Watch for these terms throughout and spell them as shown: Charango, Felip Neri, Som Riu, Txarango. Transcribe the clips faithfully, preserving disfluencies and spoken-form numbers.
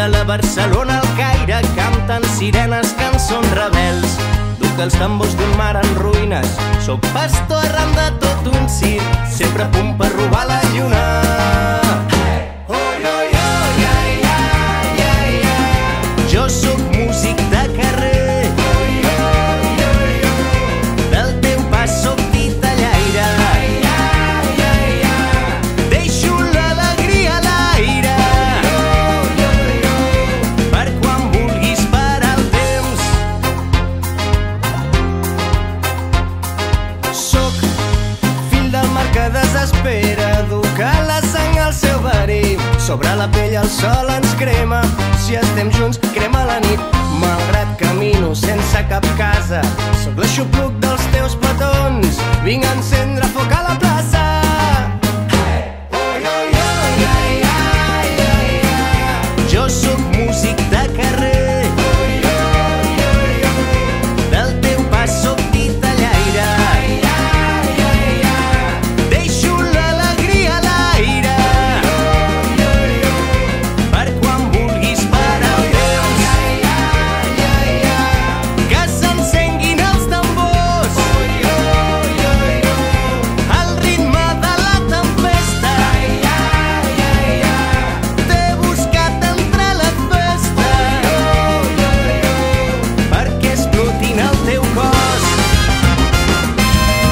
de la Barcelona al Caire canten sirenes, cançons rebels. Duc els tambors d'un mar en ruïnes, soc pastor arran de tot un circ, sempre a punt per robar la lluna. Jo soc músic de carrer, del teu pas soc titellaire, deixo l'alegria a l'aire per quan vulguis parar el temps. Soc fill del mar que desespera, educar la sang al seu verí, sobre la pell el sol ens crema, si estem junts crema la nit. Malgrat camino sense cap casa, soc l'aixopluc dels teus petons, vinc a encendre foc a la plaça. Jo soc músic de carrer, del teu pas soc titellaire, deixo l'alegria a l'aire per quan vulguis parar el temps. Que s'encenguin els tambors al ritme de la tempesta, t'he buscat entre les festes perquè explotin el teu cos.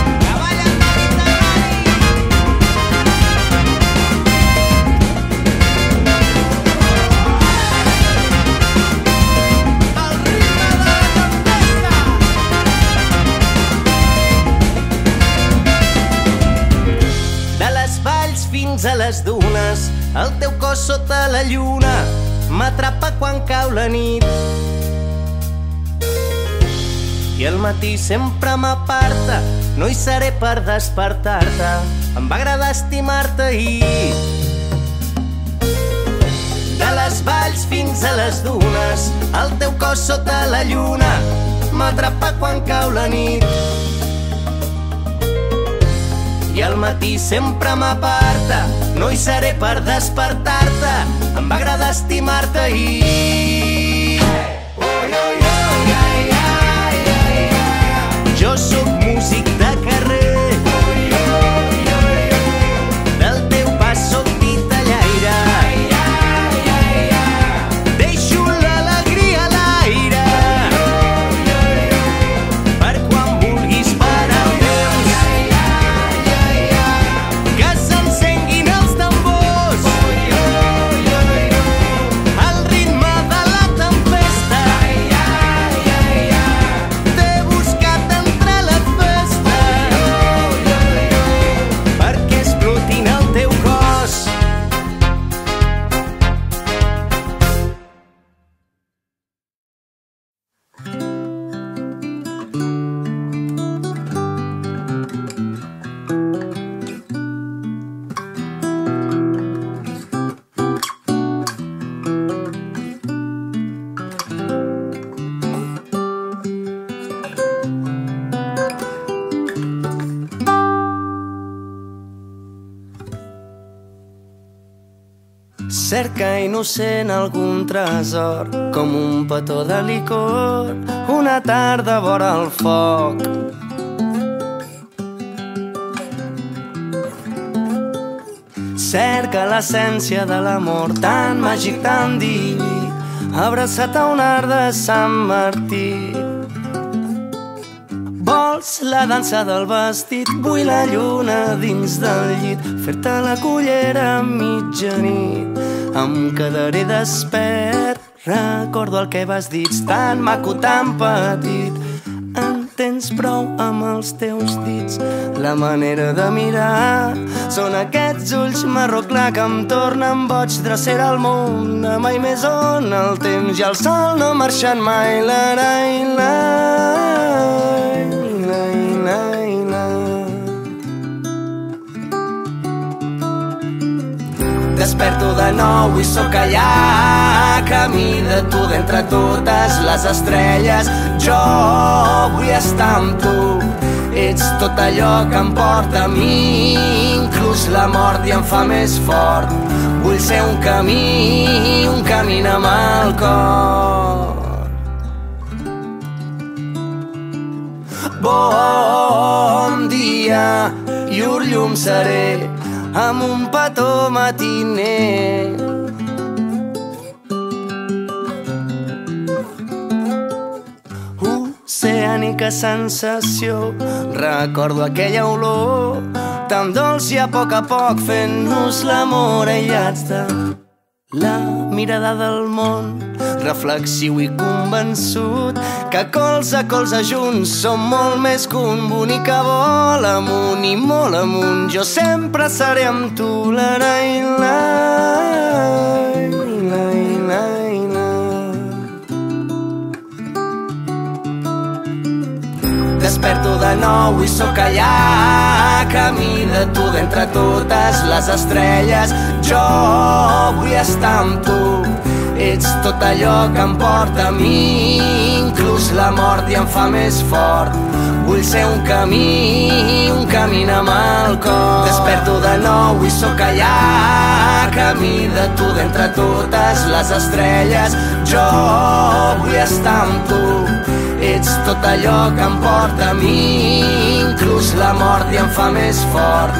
De les valls fins a les dunes, el teu cos sota la lluna m'atrapa quan cau la nit, i el matí sempre m'aparta, no hi seré per despertar-te, em va agradar estimar-te ahir. De les valls fins a les dunes, el teu cos sota la lluna m'atrapa quan cau la nit, i al matí sempre m'aparta, no hi seré per despertar-te, em va agradar estimar-te ahir. Jo soc músic de carrer, del teu pas soc titellaire, deixo l'alegria a l'aire per quan vulguis parar el temps. Que s'encenguin els tambors al ritme de la tempesta, t'he buscat entre les festes perquè explotin el teu cos. Cerca innocent algun tresor, com un petó de licor, una tarda vora el foc. Cerca l'essència de l'amor, tan màgic, tan diví, abraçat a un arc de Sant Martí. Vols la dansa del vestit, vull la lluna dins del llit, fer-te la cullera a mitjanit. Em quedaré despert, recordo el que vas dir, tan maco, tan petit. En tens prou amb els teus dits, la manera de mirar, són aquests ulls marró clar que em tornen boig, drecera el món de mai més on el temps i el sol no marxen mai. L'arai, l'arai, desperto de nou i sóc allà, camí de tu d'entre totes les estrelles. Jo vull estar amb tu, ets tot allò que em porta a mi, inclús la mort i em fa més fort. Vull ser un camí, un camí de mà, el cor. Bon dia i un llum seré amb un petó matiner. Oceànica sensació, recordo aquella olor tan dolç i a poc a poc fent-nos l'amor aïllats de la mirada del món, reflexiu i convençut que colze a colze junts som molt més que un bonic vol. Amunt i molt amunt jo sempre seré amb tu. L'arai, l'arai, l'arai, l'arai. Desperto de nou i sóc allà, camí de tu d'entre totes les estrelles. Jo vull estar amb tu, ets tot allò que em porta a mi. Inclús la mort ja em fa més fort, vull ser un camí, un camí amb el cor. Desperto de nou i sóc allà, camí de tu d'entre totes les estrelles. Jo vull estar amb tu, ets tot allò que em porta a mi. Inclús la mort ja em fa més fort,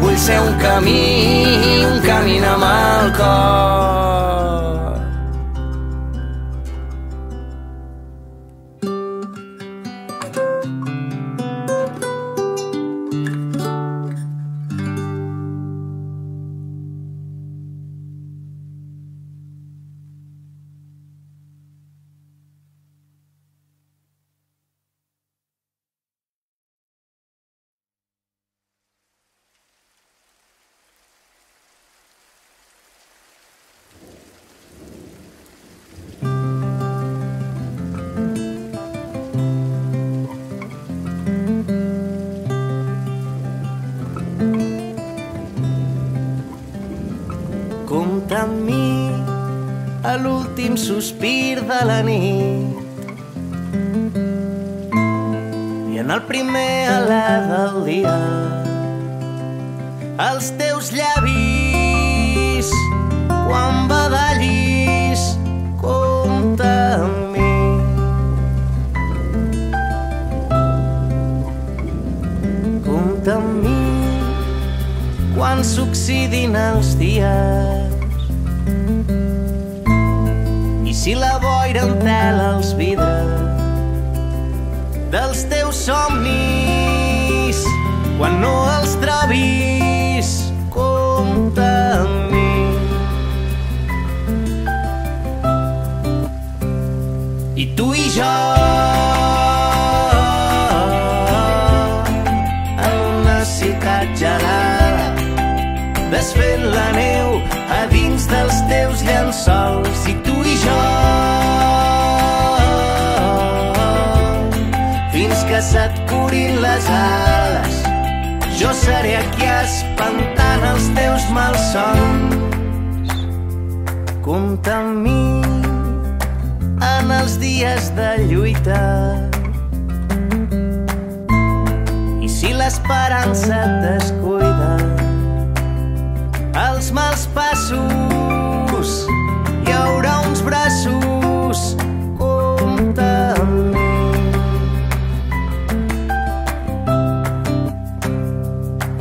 vull ser un camí, un camí amb el cor. Compta amb mi a l'últim sospir de la nit i en el primer alè del dia. Els teus llavis quan badallis, compta amb mi. Compta amb mi quan s'oxidin els dies i si la boira entela els vidres dels teus somnis. Quan no els trobis, compta amb mi. I tu i jo en una ciutat gelada, desfent la neu a dins dels teus llençols. I tu i jo fins que se't curin les ales, jo seré aquí espantant els teus malsons. Compta amb mi en els dies de lluita i si l'esperança et descuida, els mals passos hi haurà uns braços. Compta amb mi.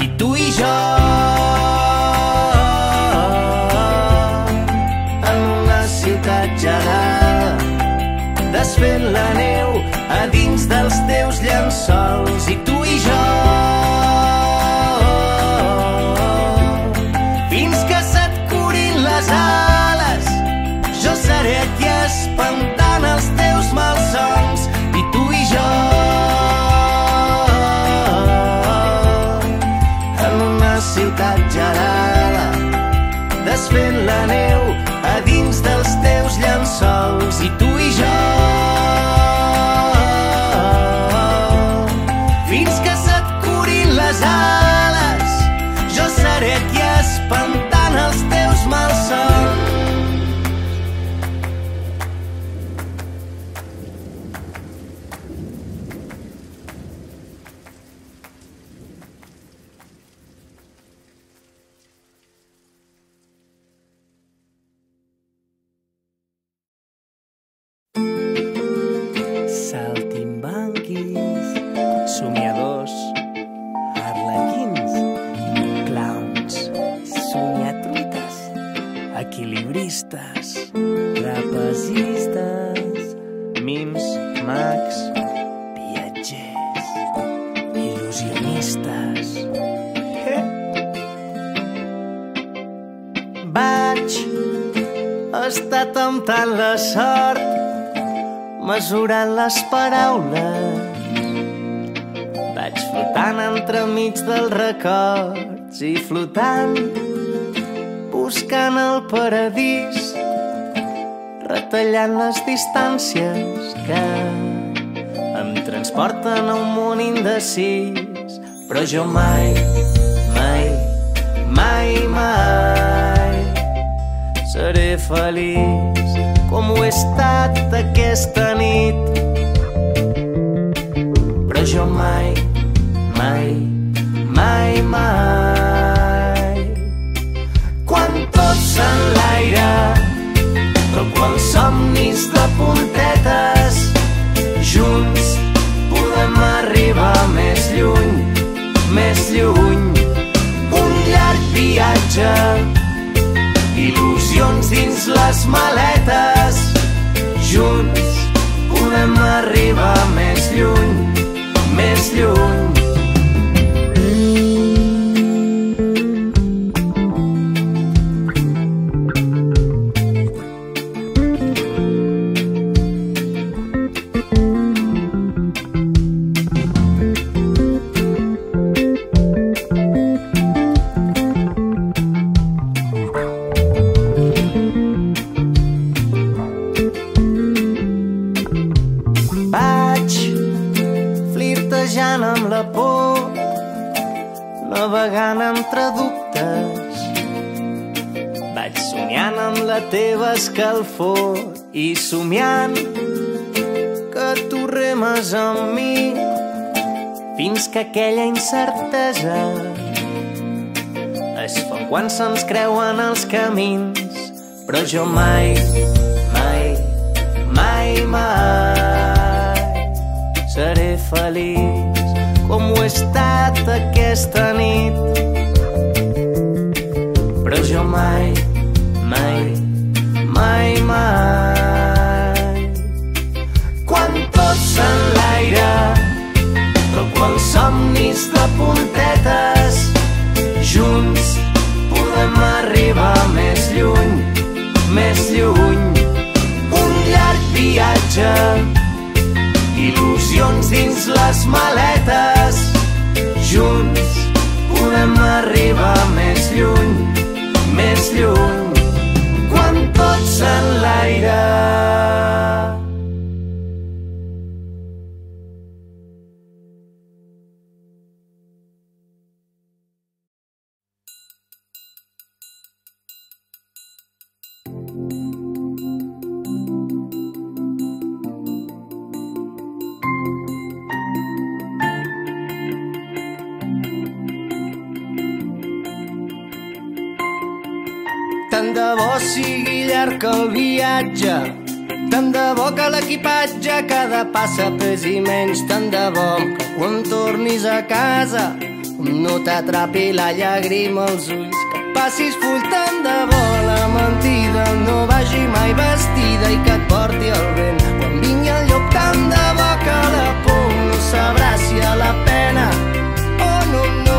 I tu i jo en una ciutat gelada, desfent la neu a dins dels teus llençols. I tu i jo espantant els teus malsons. I tu i jo en una ciutat gelada, desfent la neu a dins dels teus llençols. I tu i jo fins que se't curin les ales, jo seré aquí espantant els teus malsons. Passistes, mims, mags, viatgers, il·lusionistes. Vaig estar temptant la sort, mesurant les paraules. Vaig flotant entremig dels records i flotant, buscant el paradís, retallant les distàncies que em transporten a un món indecís. Però jo mai, mai, mai, mai seré feliç com ho he estat aquesta nit. Però jo mai, mai, mai, mai. Somnis de puntetes, junts podem arribar més lluny, més lluny. Un llarg viatge, il·lusions dins les maletes, junts podem arribar més lluny, més lluny. Flirtejant amb la por, navegant entre dubtes, vaig somiant amb la teva escalfor i somiant que tu remes amb mi, fins que aquella incertesa es fa quan se'ns creuen els camins. Però jo mai, mai, mai, mai seré feliç com ho he estat aquesta nit. Però jo mai, mai, mai, mai. Quan tot s'enlaira, toco els somnis de puntetes, junts podem arribar més lluny, més lluny. Un llarg viatge, il·lusions dins les maletes, junts podem arribar més lluny, més lluny. Quan tot s'enlaira, tant de bo sigui llarg el viatge, tant de bo que l'equipatge cada passa pesi menys, tant de bo que quan tornis a casa no t'atrapi la llàgrima als ulls, que passis full, tant de bo la mentida no vagi mai vestida i que et porti el vent quan vingui el llop, tant de bo que la por no sabrà si a la pena o no, no.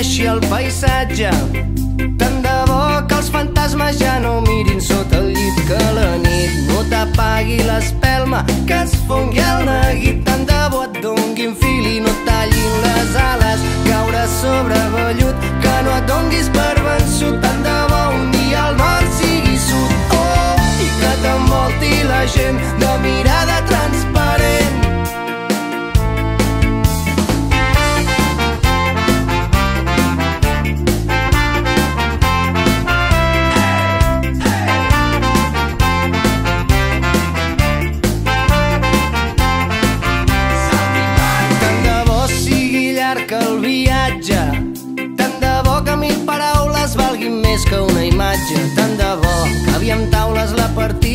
Així el paisatge, tant de bo que els fantasmes ja no mirin sota el llit, que la nit no t'apagui l'espelma, que es fongui el neguit, tant de bo et donguin fil i no tallin les ales, caure sobre vellut, que no et donguis per vençut, tant de bo un dia el nord sigui sud, oh, i que t'envolti la gent de mirada transparent. Tant de bo que mil paraules valguin més que una imatge,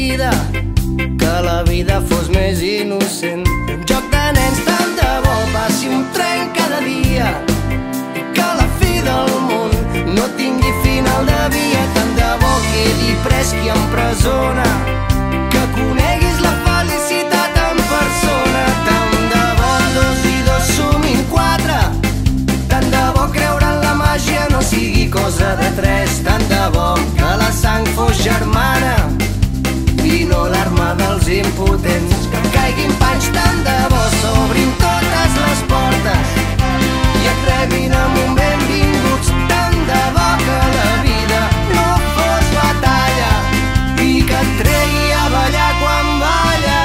vida, que la vida fos més innocent. Un joc de nens, tant de bo passi un tren cada dia, que la fi del món no tingui final de via. Tant de bo quedi pres qui empresona, que coneguis la felicitat en persona. Tant de bo dos i dos sumin quatre, tant de bo creure en la màgia no sigui cosa de tres. Tant de bo que la sang fos germana i no l'arma dels impotents. Que caiguin panys, tant de bo s'obrin totes les portes i et rebin amb un benvinguts. Tant de bo que la vida no fos batalla i que et tregui a ballar quan balla.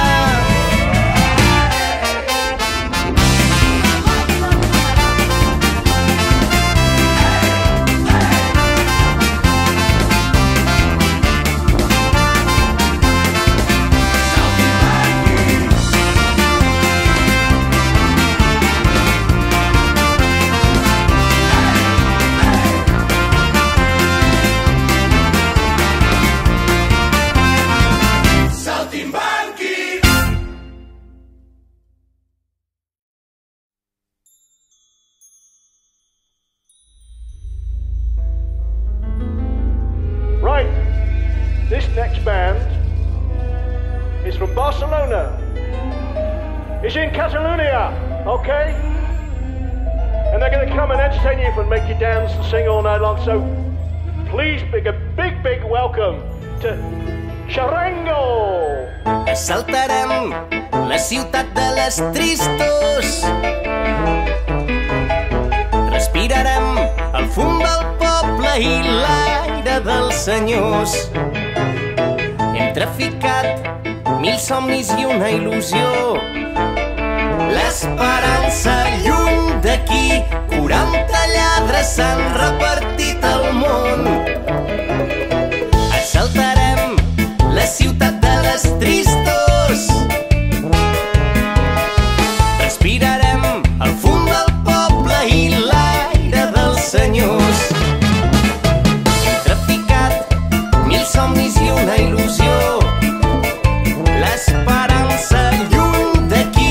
Sing all night long, so please big a big big welcome to Charango. Saltarem la ciutat de les tristos, respirarem el fum del poble i l'aire dels senyors. Hem traficat mil somnis i una il·lusió, l'esperança lluny d'aquí. Quaranta lladres s'han repartit al món. Assaltarem la ciutat de les tristos, respirarem el fum del poble i l'aire dels senyors. Hem traficat mil somnis i una il·lusió, l'esperança lluny d'aquí.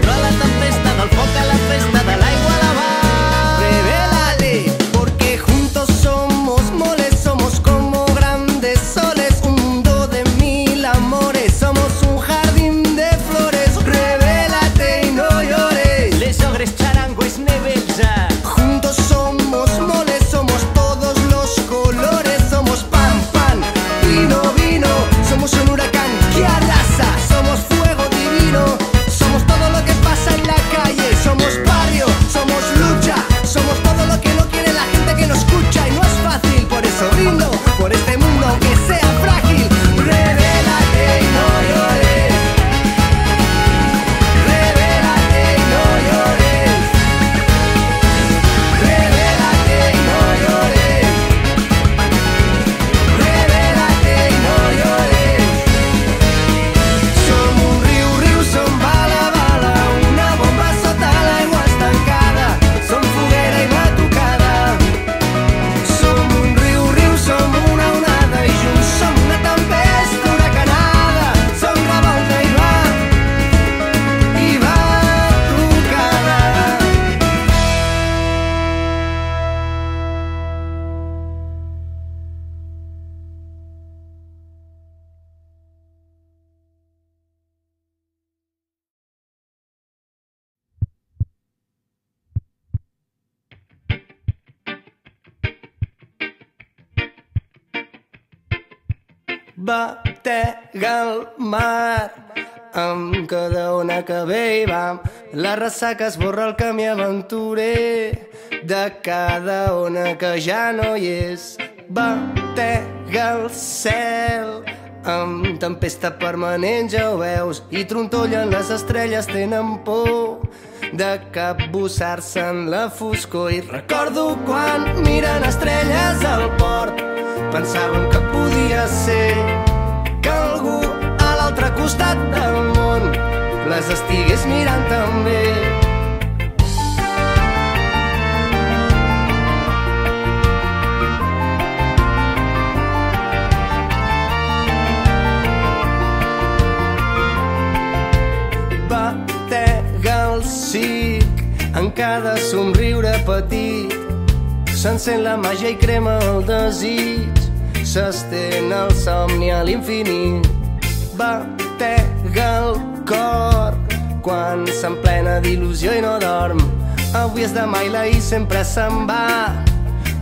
tro a la tempesta, del foc a la festa, de l'aigua a la mar. Revelale, porque juntos somos moles, somos como grandes soles, un mundo de mil amores, somos un jardín de flores. Revelate y no llores, les ogres, charangües, nebelza. Juntos somos moles, somos todos los colores, somos pan, pan, vino, vino, somos un huracán que arrasa, somos fuego. Somos todo lo que pasa en la calle, somos barrio, somos lucha, somos todo lo que no quiere la gente que nos escucha, y no es fácil, por eso brindo por este mundo que sea frágil. Revélate y no llores, revélate y no llores, revélate y no llores, revélate y no llores. Somos som bala, bala, una bomba sota l'aigua estancada, som foguera i batucada. Som un riu, riu, som una onada, i junts som una tempesta huracanada, som revolta i va, i batucada. Batega el mar amb cada ona que ve i va, la ressaca esborra el camí aventurer de cada ona que ja no hi és. Batega el cel amb tempesta permanent, ja ho veus, i trontollen les estrelles, tenen por de capbussar-se en la foscor. I recordo quan miren estrelles al port, pensàvem que podia ser que algú a l'altre costat del món les estigués mirant també. Batega el cic en cada somriure petit, s'encén la màgia i crema el desig, s'estén el somni a l'infinit. Batega el cor quan s'emplena d'il·lusió i no dorm. Avui és demà i l'ahir sempre se'n va,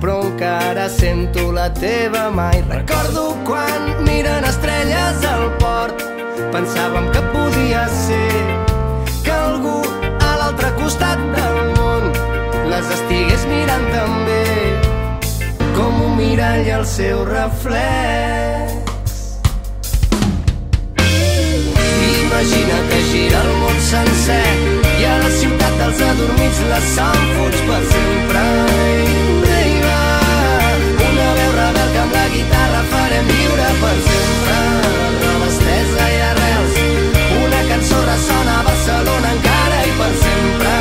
però encara sento la teva mà. I recordo quan miren estrelles al port, pensàvem que podia ser que algú a l'altre costat del món les estigués mirant també, com un mirall i el seu reflex. Imagina que gira el món sencer i a la ciutat dels adormits la Som fuig per sempre. I va una veu rebel que amb la guitarra farem lliure per sempre. Roba estesa i arrels, una cançó ressona a Barcelona encara i per sempre.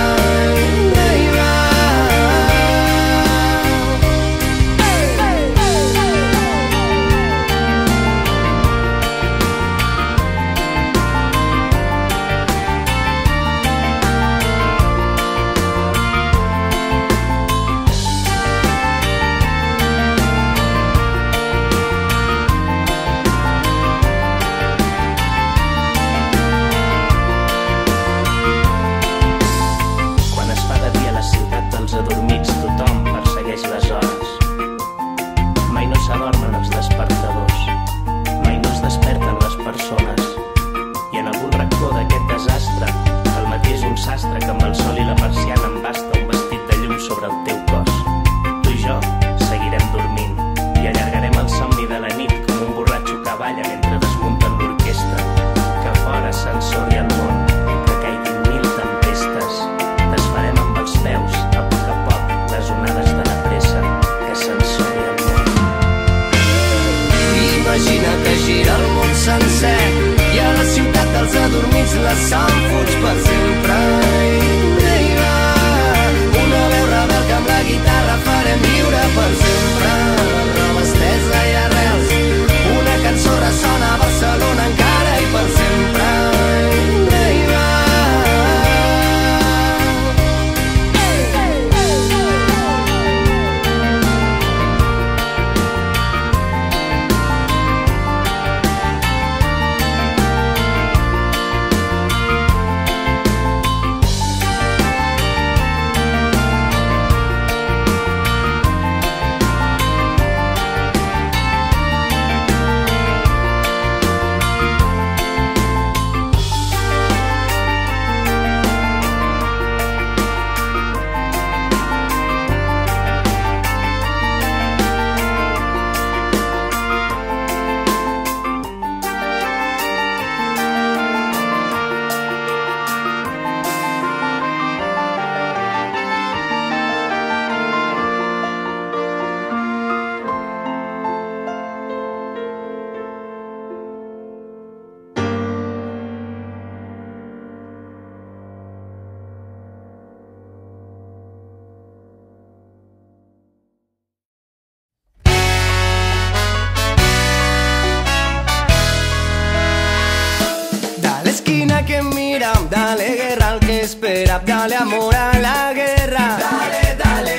Dale guerra al que espera, dale amor a la guerra. Dale, dale.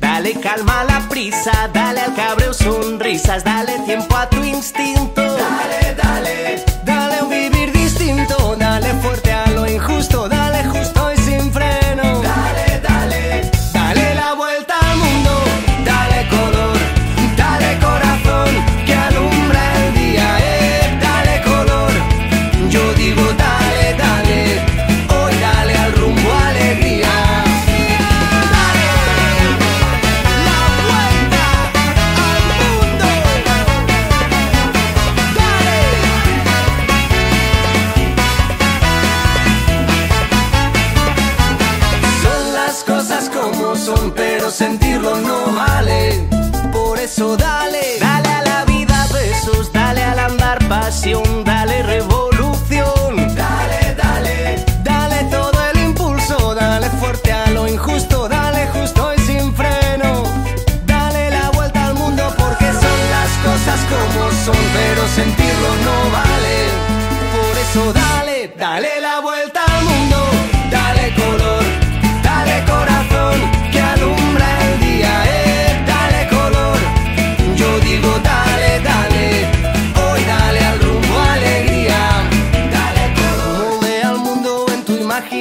Dale calma a la prisa, dale al cabreo sonrisas, dale tiempo a tu instinto. Dale, dale. Dale un vivir distinto, dale fuerte a lo injusto, dale justo y sin freno. Dale, dale. Dale la vuelta al mundo, dale color, dale corazón que alumbra el día. Eh, dale color, yo digo dale, dale. Sentirlo no vale, por eso dale. Dale a la vida besos, dale al andar pasión, dale revolución. Dale, dale. Dale todo el impulso, dale fuerte a lo injusto, dale justo y sin freno. Dale la vuelta al mundo porque son las cosas como son, pero sentirlo no vale. Por eso dale, dale la vuelta al mundo, dale color, dale corazón. Dale, dale, hoy dale al rumbo alegría. Dale color, mueve al mundo en tu imagen.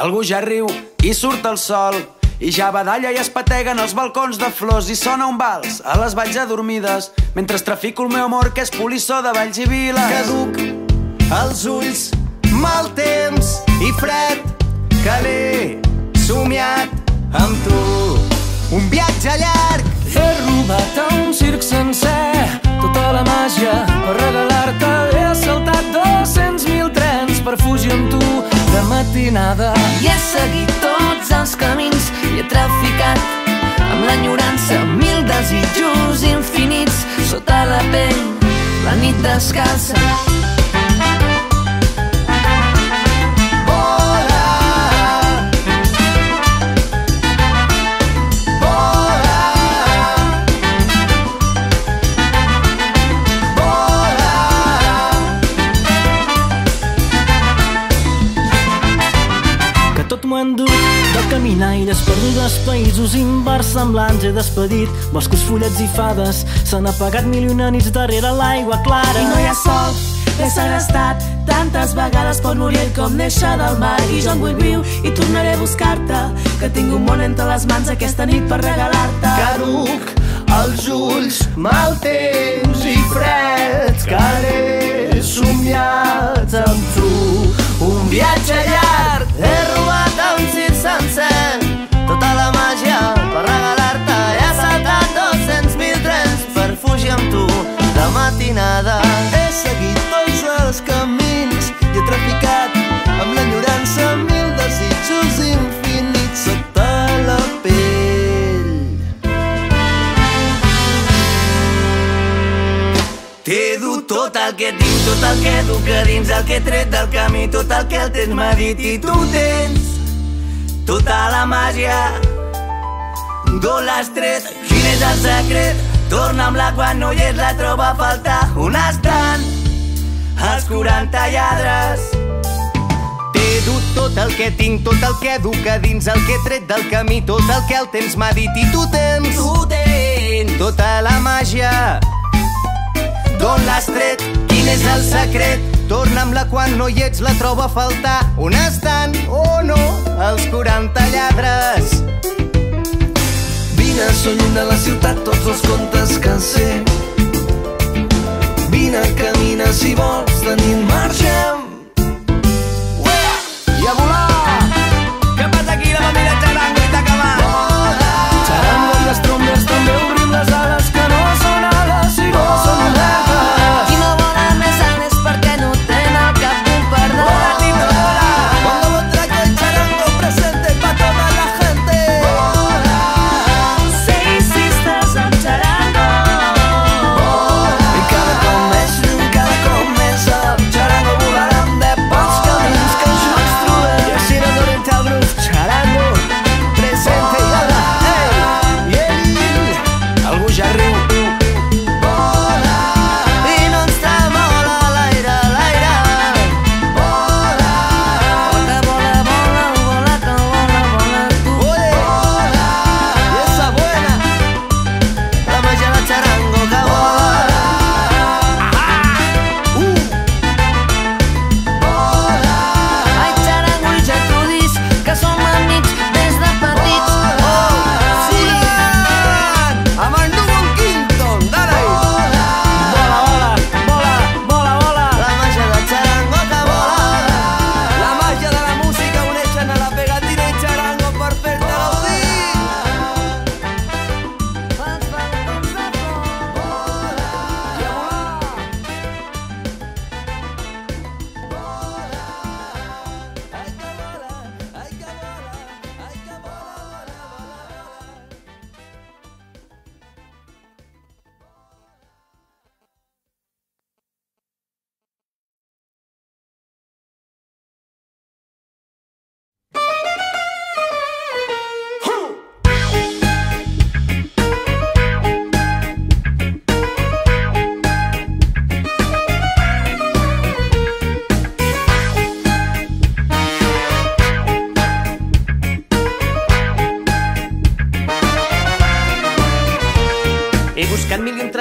Algú ja riu i surt el sol i ja badalla i es pateguen els balcons de flors i sona un vals a les valls adormides mentre trafico el meu amor que és polissó de valls i viles. Caduc als ulls, mal temps i fred que l'he somiat amb tu. Un viatge llarg, he robat a un circ sencer tota la màgia per regalar-te. He saltat dos-cents mil trens per fugir amb tu de matinada i he seguit tots els camins i he traficat amb l'enyorança mil desitjos infinits sota la pell, la nit descalça. M'ho enduc de caminaires per dos països inversemblants. He despedit boscos, fullets i fades, s'han apagat mil i una nits darrere l'aigua clara. I no hi ha sol, he segrestat tantes vegades pot morir com néixer del mar. I jo en vull viu i tornaré a buscar-te, que tinc un món entre les mans aquesta nit per regalar-te. Caduc als ulls, mal temps i fred que l'he somiat amb tu. Un viatge llarg, he robat sencer, tota la màgia per regalar-te. He saltat dos-cents mil trens per fugir amb tu de matinada. He seguit tots els camins i he traficat amb l'enyorança mil desitjos infinits sota la pell. T'he dut tot el que tinc, tot el que duc a dins, el que he tret del camí, tot el que el temps m'ha dit, i tu tens tota la màgia, d'on l'has tret? Quin és el secret? Torna'm-la quan no hi és, la troba a faltar un estant, els quaranta lladres. T'he dut tot el que tinc, tot el que duc a dins, el que he tret del camí, tot el que el temps m'ha dit, i tu tens, tu tens tota la màgia, d'on l'has tret? Quin és el secret? Torna'm-la quan no hi ets, la trobo a faltar un estant, o no, els quaranta lladres. Vine, soy lluny de la ciutat, tots els contes que sé. Vine, camina si vols, de nit marxem. I a volar! Què passa aquí, la mamina xarango i t'acabà? Vola! Xarango i les trombes, també obrim les ales, que no són ales, si no són ales. Charango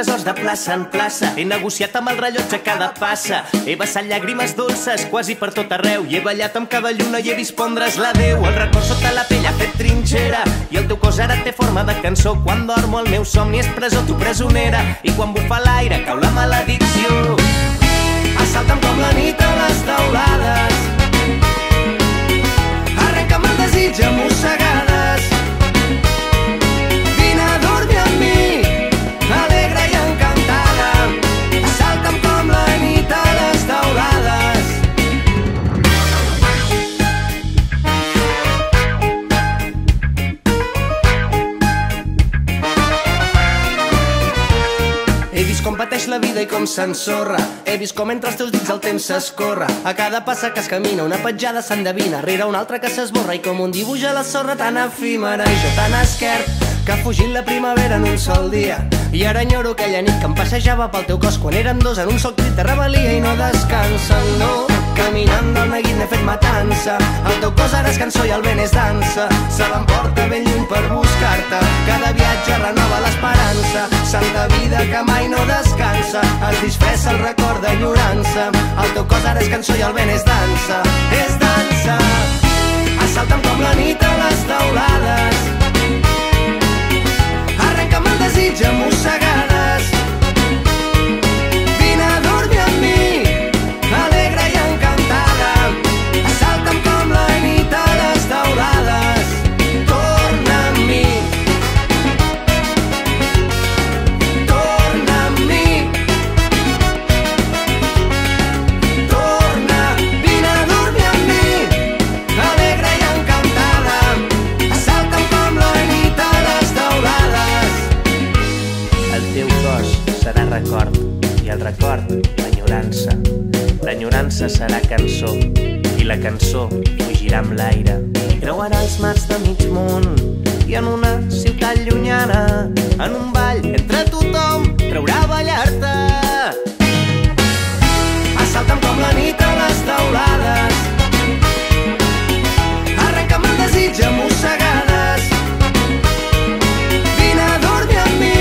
tresors de plaça en plaça. He negociat amb el rellotge cada passa. He vessat llàgrimes dolces quasi per tot arreu. I he ballat amb cada lluna i he vist pondre's l'adeu. El record sota la pell ha fet trinxera i el teu cos ara té forma de cançó. Quan dormo el meu somni és presó, tu presonera. I quan bufa l'aire cau la maledicció. Assalta'm com la nit a les teulades. Arrenca'm el desig a mossegades. Vine a dormir amb mi, alegre i encantada. Assalta'm com la nit a les teulades. He vist com pateix la vida i com s'ensorra. He vist com entre els teus dits el temps s'escorre. A cada passa que es camina una petjada s'endevina, rere una altra que s'esborra i com un dibuix a la sorra tan efímera. I jo tan esquerp que ha fugit la primavera en un sol dia. I ara enyoro aquella nit que em passejava pel teu cos quan érem dos en un sol crit de rebel·lia. I no descansen, no. Caminant del neguit n'he fet matança. El teu cos ara és cançó i el vent és dansa. Se l'emporta ben lluny per buscar-te. Cada viatge renova l'esperança. Santa vida que mai no descansa. Es disfressa el record d'enyorança. El teu cos ara és cançó i el vent és dansa. És dansa. Assalta'm com la nit a les teulades. Arrenca'm el desig a mossegades. Vine a dormir amb mi. I el record, l'enyorança. L'enyorança serà cançó i la cançó fugirà amb l'aire. Creuarà els mars de mig món i en una ciutat llunyana, en un ball entre tothom, traurà a ballar-te. Assalta'm com la nit a les teulades. Arrenca'm el desig a mossegades. Vine a dormir amb mi.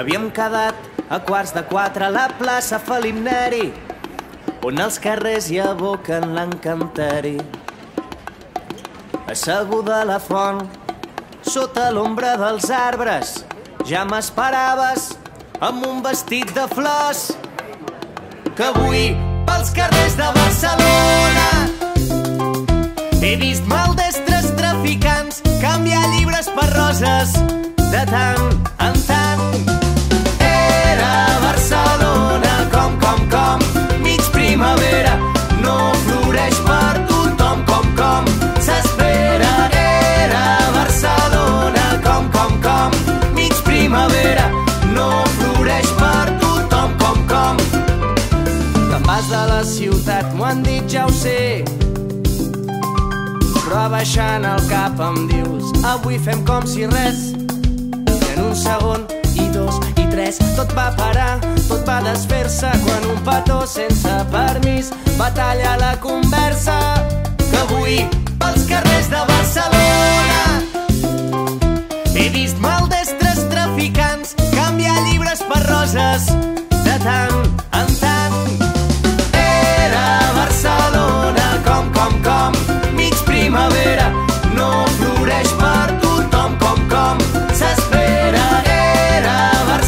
Havíem quedat a quarts de quatre a la plaça Felip Neri, on els carrers hi aboquen l'encanteri. Asseguda a la font, sota l'ombra dels arbres, ja m'esperaves amb un vestit de flors, que avui pels carrers de Barcelona he vist maldestres traficants canviar llibres per roses de tant en tant. Barcelona, com, com, com, mig primavera, no floreix per tothom, com, com, s'espera. Era Barcelona, com, com, com, mig primavera, no floreix per tothom, com, com. Te'n vas de la ciutat, m'ho han dit, ja ho sé, però abaixant el cap em dius, avui fem com si res, i en un segon i dos i tres tot va parar, tot va desfer-se quan un petó sense permís va tallar la conversa. Que avui pels carrers de Barcelona he vist maldestres traficants canviar llibres per roses de tant en tant. Era Barcelona, com, com, com, mig primavera, no floreix per tothom, com, com, s'espera.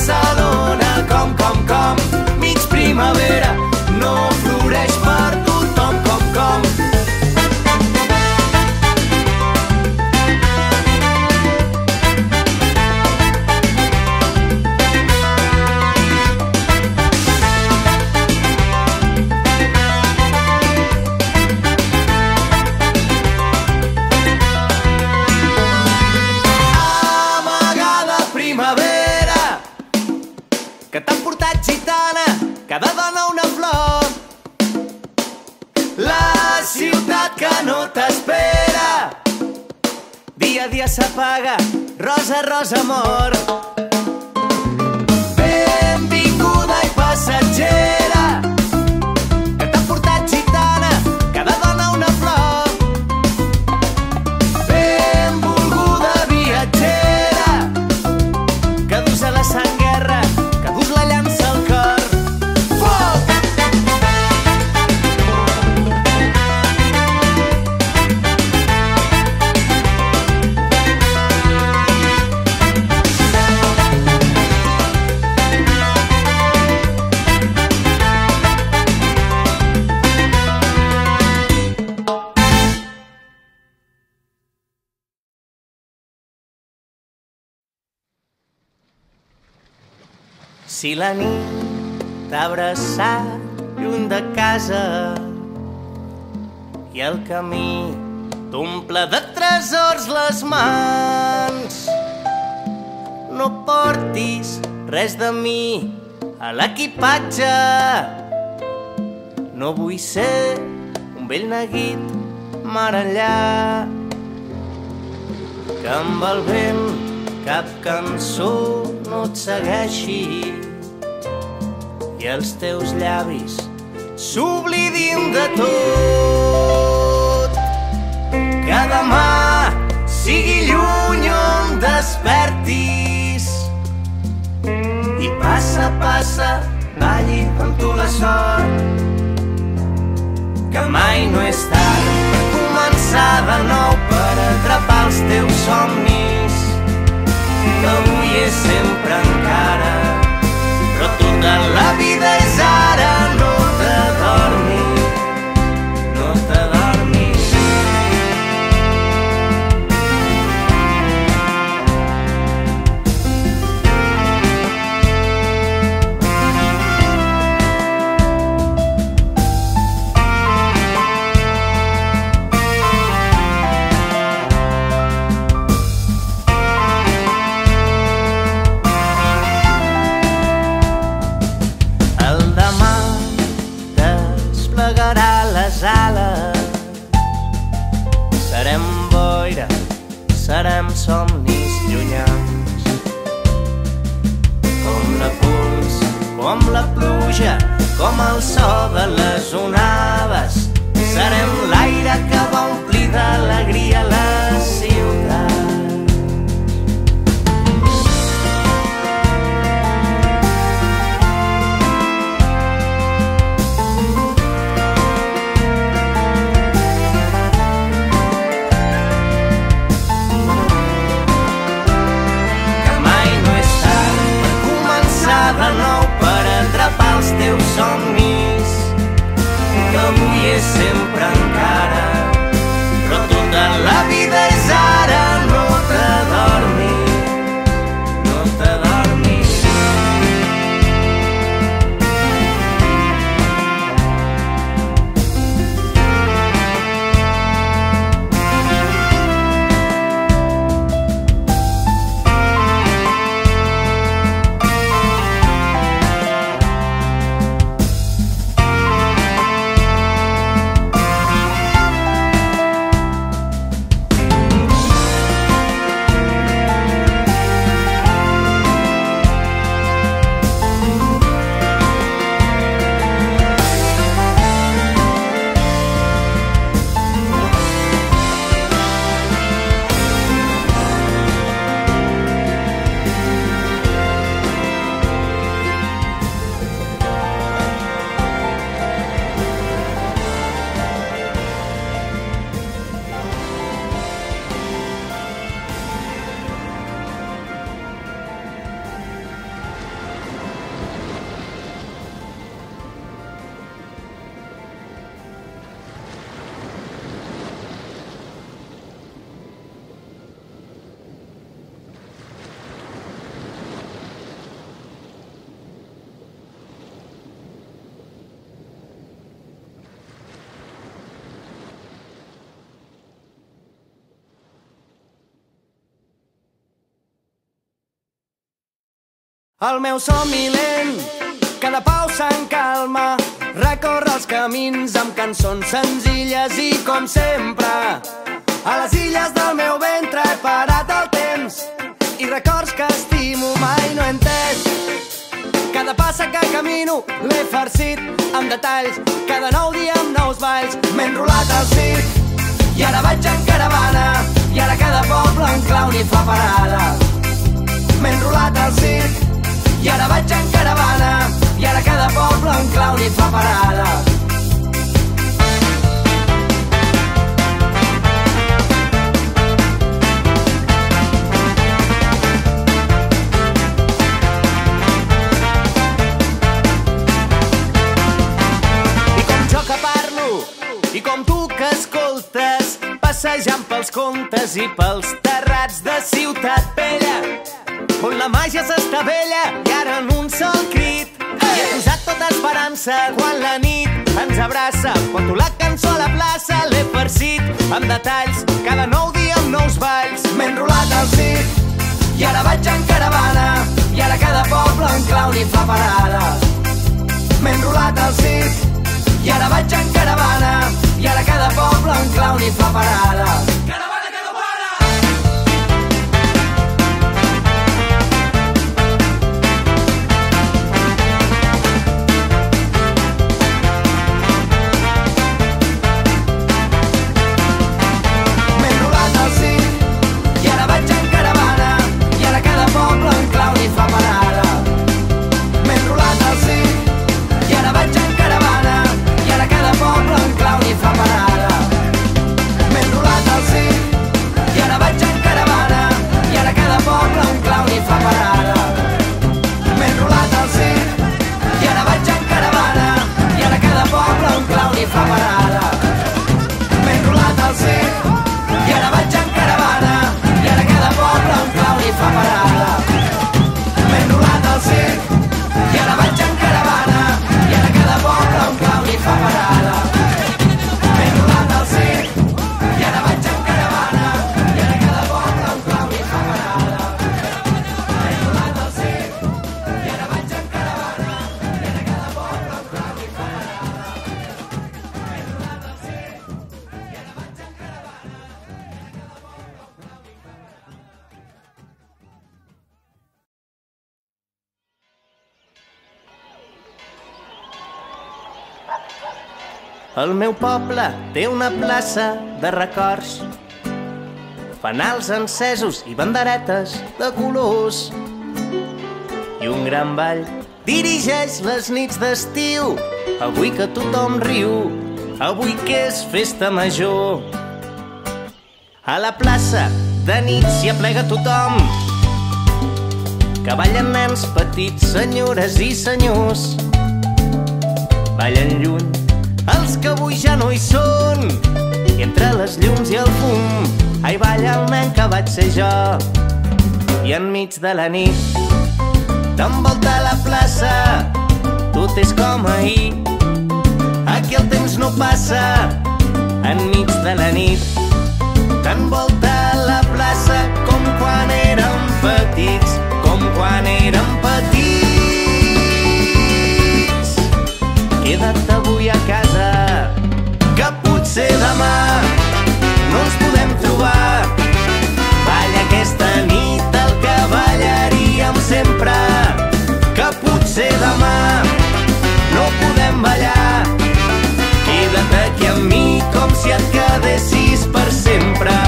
Barcelona, com, com, com, mig primavera, no floreix per tothom, com, com. que no t'espera. Dia a dia s'apaga, rosa, rosa, amor. Benvinguda i passatgera, que t'ha portat gitana, cada dona una flor. Benvolguda viatgera, que dus a la sang guerra, que dus la llança. Si la nit t'ha abraçat lluny de casa i el camí t'omple de tresors les mans, no portis res de mi a l'equipatge. No vull ser un vell neguit marellà que amb el vent cap cançó no et segueixi i els teus llavis s'oblidin de tot. Que demà sigui lluny on despertis i passa, passa, balli amb tu la sort, que mai no és tard per començar de nou, per atrapar els teus somnis, que avui és sempre encara, però tota la vida és ara. No t'adormis, no t'adormis. Serem boira, serem somnis llunyans, com la pols, com la pluja, com el so de les onades. Serem l'aire que va omplir d'alegria la ciutat. De nou per atrapar els teus somnis, que avui és sempre encara, però tota la vida és ara. No t'adormis, no t'adormis. El meu somni lent, que de pau se'n calma. Recorre els camins amb cançons senzilles i, com sempre, a les illes del meu ventre he parat el temps i records que estimo mai no he entès. Cada passa que camino l'he farcit amb detalls, cada nou dia amb nous balls m'he enrolat al circ i ara vaig en caravana i ara cada poble en clau ni fa parada. M'he enrolat al circ i ara vaig en caravana i ara cada poble en clau ni fa parada. I com jo que parlo i com tu que escoltes, passejant pels contes i pels terrats de Ciutat Vella, on la màgia s'està vella i ara en un sol crit hi he posat tota esperança. Quan la nit ens abraça, porto la cançó a la plaça, l'he farcit amb detalls, cada nou dia amb nous balls. M'he enrolat al circ i ara vaig en caravana i ara cada poble en clau ni fa parada. M'he enrolat al circ i ara vaig en caravana i ara cada poble en clau ni fa parada. El meu poble té una plaça de records, fanals encesos i banderetes de colors, i un gran ball dirigeix les nits d'estiu. Avui que tothom riu, avui que és festa major. A la plaça de nit s'hi aplega tothom, que ballen nens petits, senyores i senyors. Ballen lluny els que avui ja no hi són, i entre les llums i el fum, ai, balla el nen que vaig ser jo. I enmig de la nit t'envolta la plaça, tot és com ahir, aquí el temps no passa. Enmig de la nit t'envolta la plaça com quan érem petits, com quan érem petits. Queda't avui a casa, que potser demà no ens podem trobar. Balla aquesta nit el que ballaríem sempre, que potser demà no podem ballar. Queda't aquí amb mi com si et quedessis per sempre.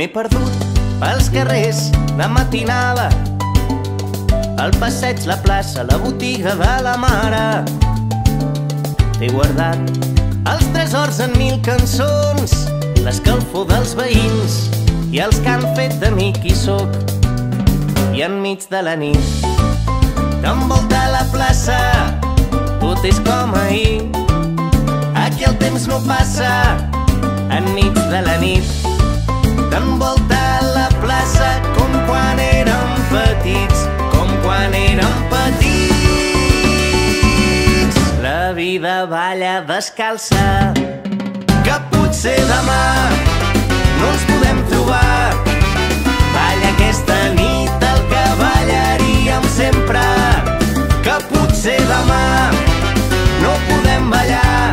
M'he perdut pels carrers de matinada, el passeig, la plaça, la botiga de la mare. T'he guardat els tresors en mil cançons, l'escalfor dels veïns i els que han fet d'amic qui sóc. I enmig de la nit t'envolta la plaça, tot és com ahir, aquí el temps no passa. Enmig de la nit t'envolta la plaça com quan érem petits, com quan érem petits. quan érem petits. La vida balla descalça, que potser demà no ens podem trobar. Balla aquesta nit el que ballaríem sempre, que potser demà no podem ballar.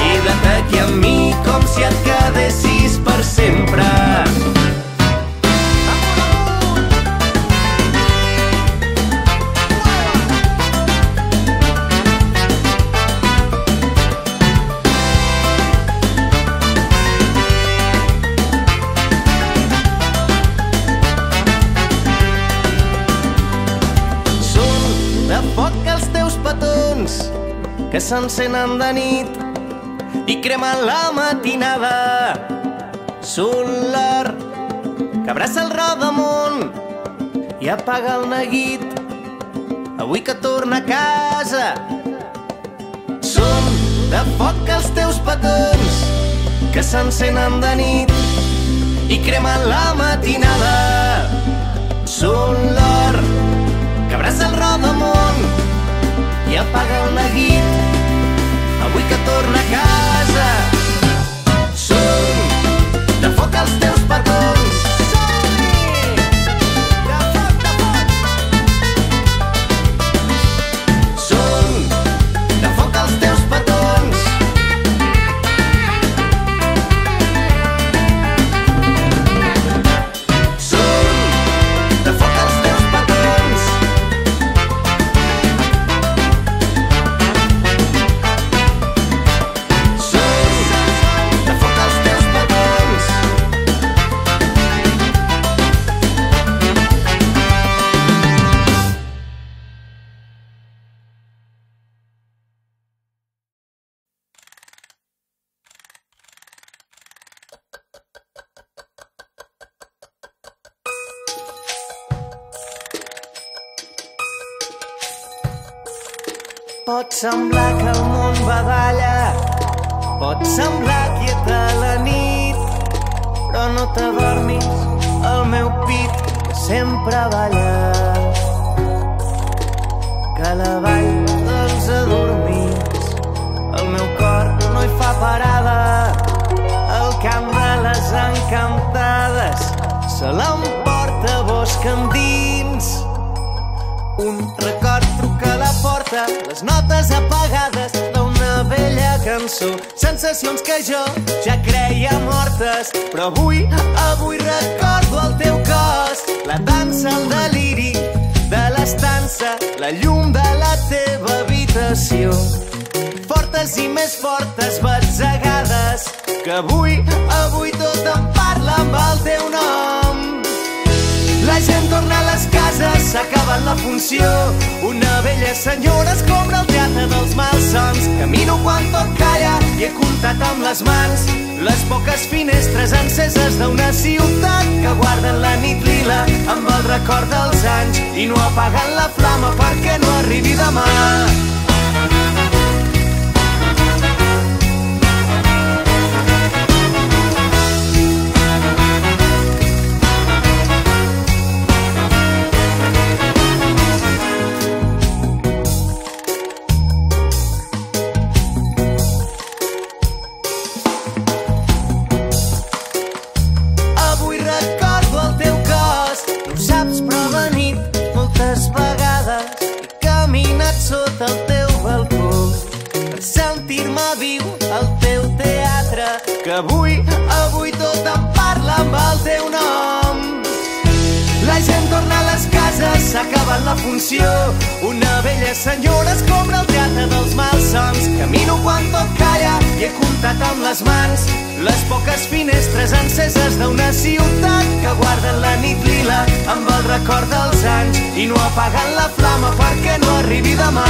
Queda't aquí amb mi com si et quedessis per sempre. Que s'encenen de nit i cremen la matinada. Solar que abraça el rodamunt i apaga el neguit avui que torna a casa. Som de foc els teus petons que s'encenen de nit i cremen la matinada. Solar que abraça el rodamunt i apaga el neguit avui que torna a casa. Som de foc els teus petons. De foc, de foc. Som de foc els teus petons. Som de foc els teus petons. Pot semblar que el món badalla, pot semblar quieta la nit, però no t'adormis al meu pit, que sempre balla, que la vall dels adormits. El meu cor no hi fa parada, el camp de les encantades se l'emporta bosc endins. Un record truca a la porta, les notes apagades d'una vella cançó, sensacions que jo ja creia mortes, però avui, avui recordo el teu cos. La dansa, el deliri de l'estança, la llum de la teva habitació, fortes i més fortes batzegades, que avui, avui tot em parla amb el teu nom. La gent torna a les cases, s'acaba la funció. Una vella senyora escombra el teatre dels malsons. Camino quan tot calla i he comptat amb les mans les poques finestres enceses d'una ciutat que guarden la nit lila amb el record dels anys i no apaguen la flama perquè no arribi demà. Avui, avui tot em parla amb el teu nom. La gent torna a les cases, s'acaba la funció. Una vella senyora escombra el teatre dels malsons. Camino quan tot calla i he comptat amb les mans les poques finestres enceses d'una ciutat que guarden la nit lila amb el record dels anys i no apaguen la flama perquè no arribi demà.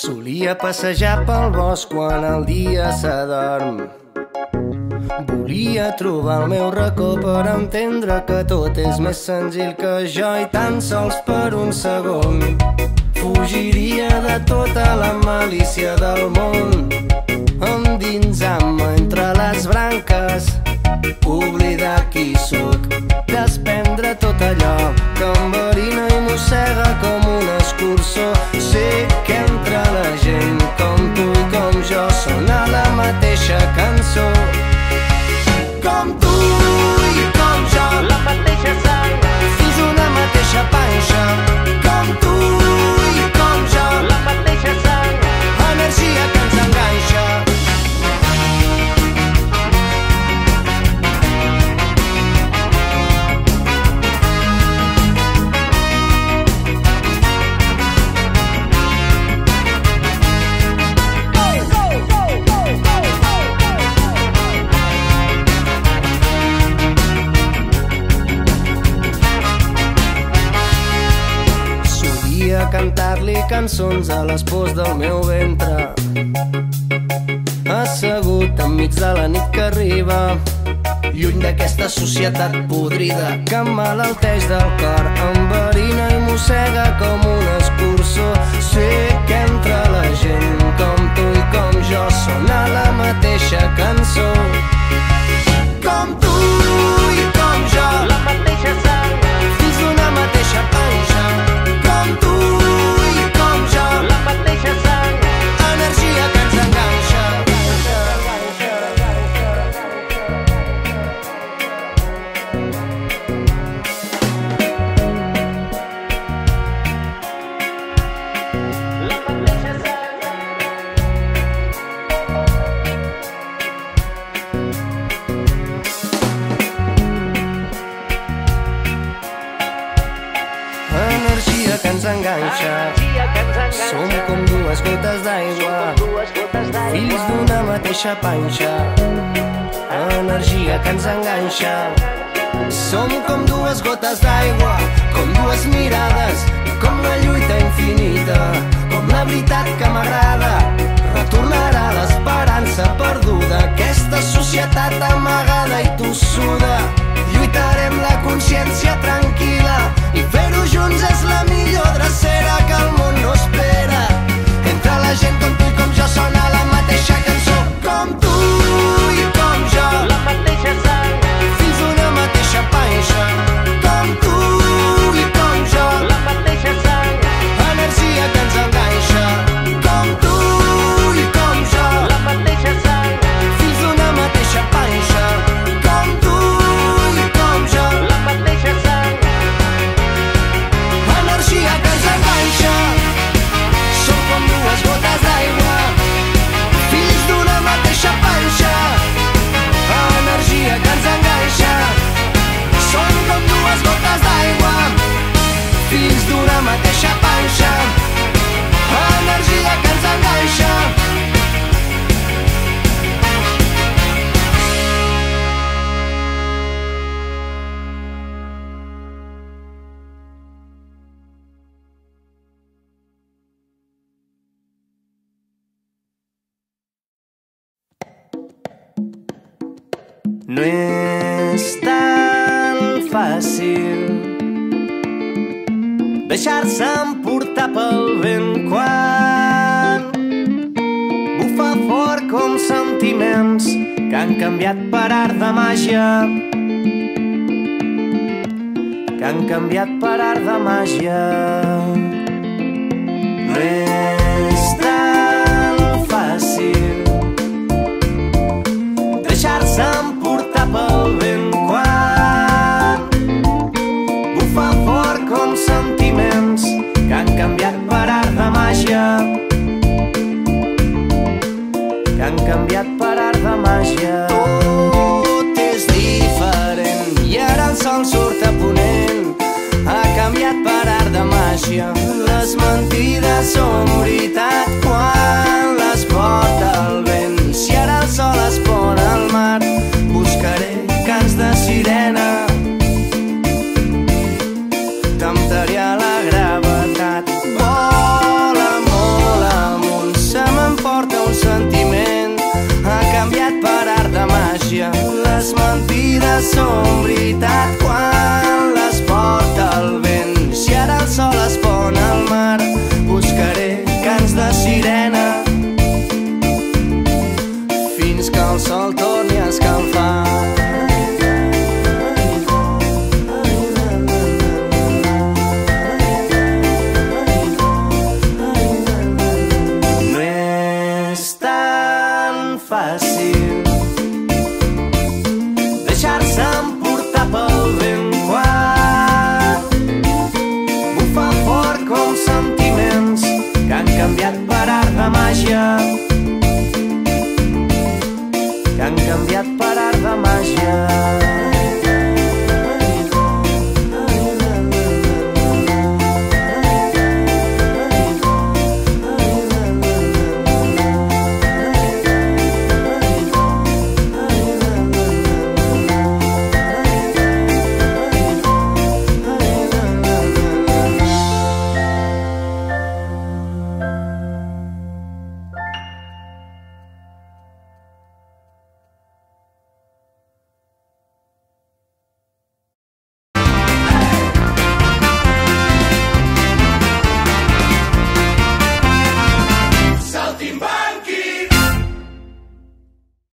Solia passejar pel bosc quan el dia s'adorm. Volia trobar el meu racó per entendre que tot és més senzill que jo i tan sols per un segon fugiria de tota la malícia del món, endinsant-me entre les branques, oblidar qui sóc, desprendre tot allò que enverina i mossega com un escurçó. Sé que entre la gent com tu i com jo sona la mateixa cançó. Com tu i com jo, la mateixa sang, fins una mateixa panxa. Com tu i com jo, la mateixa sang, energia que ens enganxa. Cantar-li cançons a les pors del meu ventre, assegut enmig de la nit que arriba, lluny d'aquesta societat podrida que emmalalteix del cor, enverina i mossega com un escurçó. Sé que entre la gent com tu i com jo sona la mateixa cançó. Com tu i com jo, la mateixa sang, fins d'una mateixa panxa. Com tu i com jo, la mateixa sang, energia que ens enganxa. La mateixa sang, energia que ens enganxa. Som com dues gotes d'aigua, fills d'una mateixa panxa, energia que ens enganxa. Som com dues gotes d'aigua, com dues mirades, com la lluita infinita, com la veritat que m'agrada. Retornarà l'esperança perduda, aquesta societat amagada i tossuda. Lluitarem la consciència tranquil·la i fer-ho junts és la millor drecera que el món no espera. Entre la gent com tu i com jo sona la mateixa cançó. Com tu i com jo, la mateixa sang, fins d'una mateixa panxa. Com tu i com jo, la mateixa sang, energia que ens enganxa. Com tu i com jo, la mateixa sang, fins d'una mateixa panxa. Com tu no és tan fàcil deixar-se emportar pel vent quan bufa fort com sentiments que han canviat per art de màgia, que han canviat per art de màgia. No és tan fàcil deixar-se emportar pel vent quan bufa fort com sentiments que han canviat per art de màgia, que han canviat per art de màgia. Tot és diferent i ara el sol surt a ponent, ha canviat per art de màgia. Les mentides som riu és mentida, som veritat quan